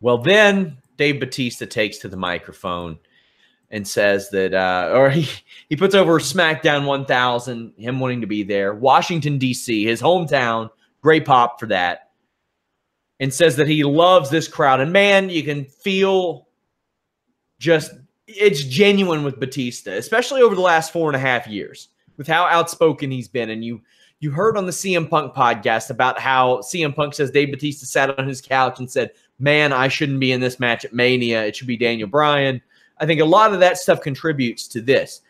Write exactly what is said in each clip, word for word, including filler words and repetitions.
Well, then Dave Batista takes to the microphone and says that, uh, or he, he puts over SmackDown one thousand, him wanting to be there, Washington, D C, his hometown, great pop for that, and says that he loves this crowd. And, man, you can feel just it's genuine with Batista, especially over the last four and a half years with how outspoken he's been. And you you heard on the C M Punk podcast about how C M Punk says Dave Batista sat on his couch and said, man, I shouldn't be in this match at Mania. It should be Daniel Bryan. I think a lot of that stuff contributes to this.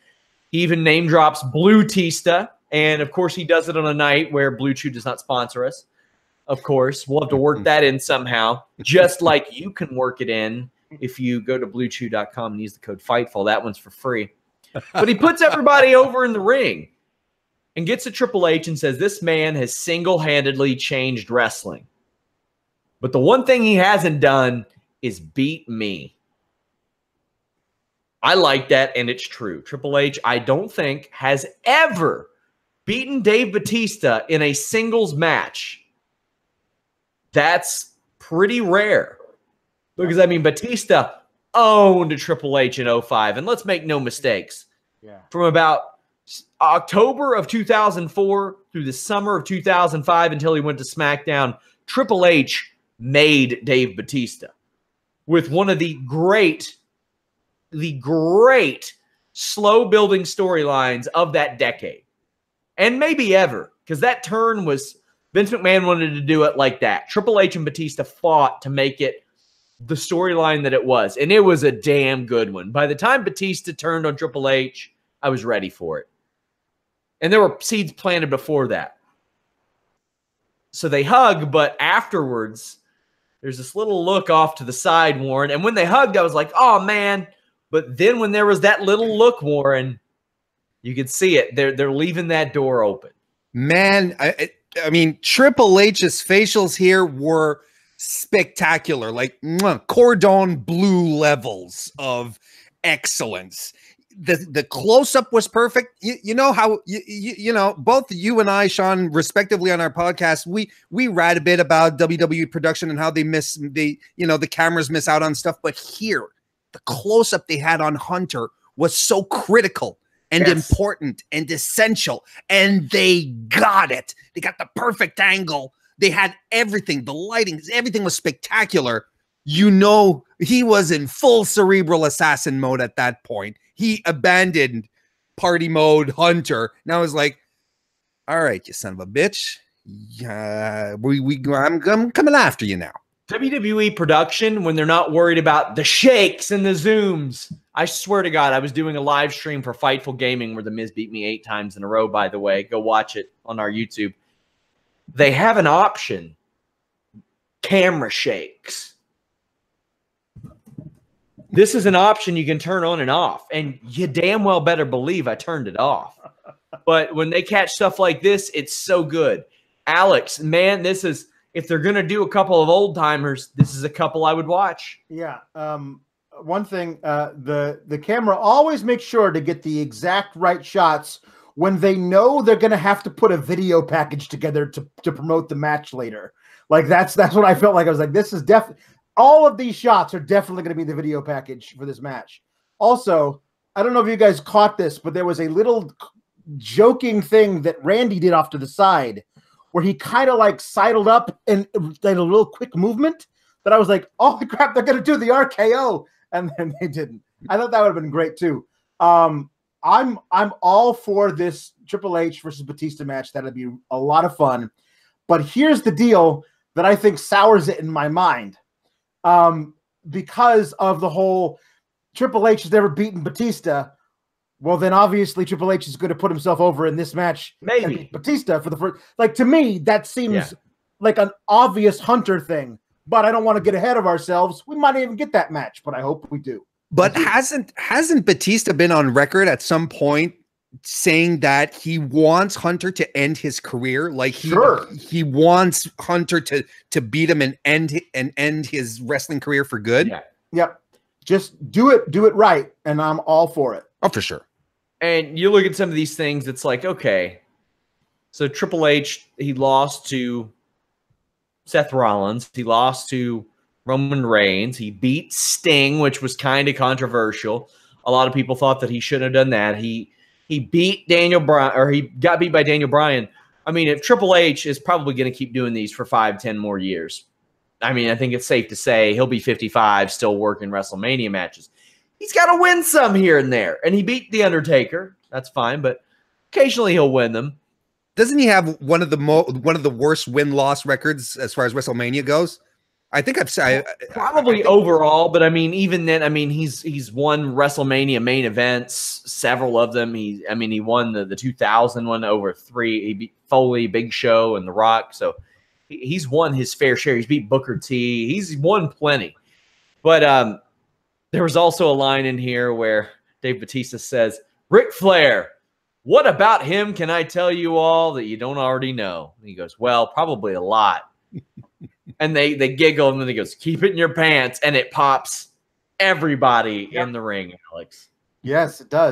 He even name drops Blue Tista, and, of course, he does it on a night where Blue Chew does not sponsor us. Of course, we'll have to work that in somehow, just like you can work it in if you go to blue chew dot com and use the code FIGHTFUL. That one's for free. But he puts everybody over in the ring and gets a Triple H and says, this man has single-handedly changed wrestling. But the one thing he hasn't done is beat me. I like that, and it's true. Triple H, I don't think, has ever beaten Dave Batista in a singles match. That's pretty rare. Because, I mean, Batista owned a Triple H in oh five, and let's make no mistakes. Yeah. From about October of two thousand four through the summer of two thousand five until he went to SmackDown, Triple H made Dave Batista with one of the great, the great slow-building storylines of that decade. And maybe ever, because that turn was Vince McMahon wanted to do it like that. Triple H and Batista fought to make it the storyline that it was, and it was a damn good one. By the time Batista turned on Triple H, I was ready for it. And there were seeds planted before that. So they hug, but afterwards, there's this little look off to the side, Warren. And when they hugged, I was like, oh, man. But then when there was that little look, Warren, you could see it. They're, they're leaving that door open. Man, I, I mean, Triple H's facials here were spectacular. Like, mwah, cordon bleu levels of excellence. The the close-up was perfect. You, you know how, you, you, you know, both you and I, Sean, respectively on our podcast, we, we write a bit about W W E production and how they miss, they you know, the cameras miss out on stuff. But here, the close-up they had on Hunter was so critical and yes. important and essential. And they got it. They got the perfect angle. They had everything. The lighting, everything was spectacular. You know, he was in full cerebral assassin mode at that point. He abandoned party mode Hunter. Now it's like, all right, you son of a bitch. Uh, we, we, I'm, I'm coming after you now. W W E production, when they're not worried about the shakes and the zooms. I swear to God, I was doing a live stream for Fightful Gaming where The Miz beat me eight times in a row, by the way. Go watch it on our YouTube. They have an option. Camera shakes. This is an option you can turn on and off, and you damn well better believe I turned it off. But when they catch stuff like this, it's so good. Alex, man, this is if they're going to do a couple of old timers, this is a couple I would watch. Yeah. Um, one thing, uh, the, the camera always makes sure to get the exact right shots when they know they're going to have to put a video package together to, to promote the match later. Like that's, that's what I felt like. I was like, this is definitely. All of these shots are definitely going to be the video package for this match. Also, I don't know if you guys caught this, but there was a little joking thing that Randy did off to the side where he kind of like sidled up and did a little quick movement that I was like, oh, crap, they're going to do the R K O. And then they didn't. I thought that would have been great, too. Um, I'm, I'm all for this Triple H versus Batista match. That would be a lot of fun. But here's the deal that I think sours it in my mind. Um, because of the whole Triple H has never beaten Batista, well, then obviously Triple H is going to put himself over in this match. Maybe and beat Batista for the first. Like to me, that seems yeah. like an obvious Hunter thing. But I don't want to get ahead of ourselves. We might even get that match, but I hope we do. But we do. hasn't hasn't Batista been on record at some point saying that he wants Hunter to end his career, like he sure. he wants Hunter to to beat him and end and end his wrestling career for good? Yeah. Yep. Just do it, do it right, and I'm all for it. Oh, for sure. And you look at some of these things, it's like, okay, so Triple H, he lost to Seth Rollins, he lost to Roman Reigns. He beat Sting, which was kind of controversial. A lot of people thought that he shouldn't have done that. He he beat Daniel Bryan, or he got beat by Daniel Bryan. I mean, if Triple H is probably going to keep doing these for five, ten more years, I mean, I think it's safe to say he'll be fifty-five, still working WrestleMania matches. He's got to win some here and there, and he beat The Undertaker. That's fine, but occasionally he'll win them. Doesn't he have one of the mo one of the worst win-loss records as far as WrestleMania goes? I think I've said probably I, I think overall, but I mean, even then, I mean, he's he's won WrestleMania main events, several of them. He, I mean, he won the the two thousand one over three. He beat Foley, Big Show, and The Rock. So he's won his fair share. He's beat Booker T. He's won plenty. But um, there was also a line in here where Dave Batista says, "Ric Flair, what about him can I tell you all that you don't already know?" And he goes, "Well, probably a lot." And they they giggle, and then he goes, "Keep it in your pants," and it pops everybody yep. in the ring, Alex. Yes, it does.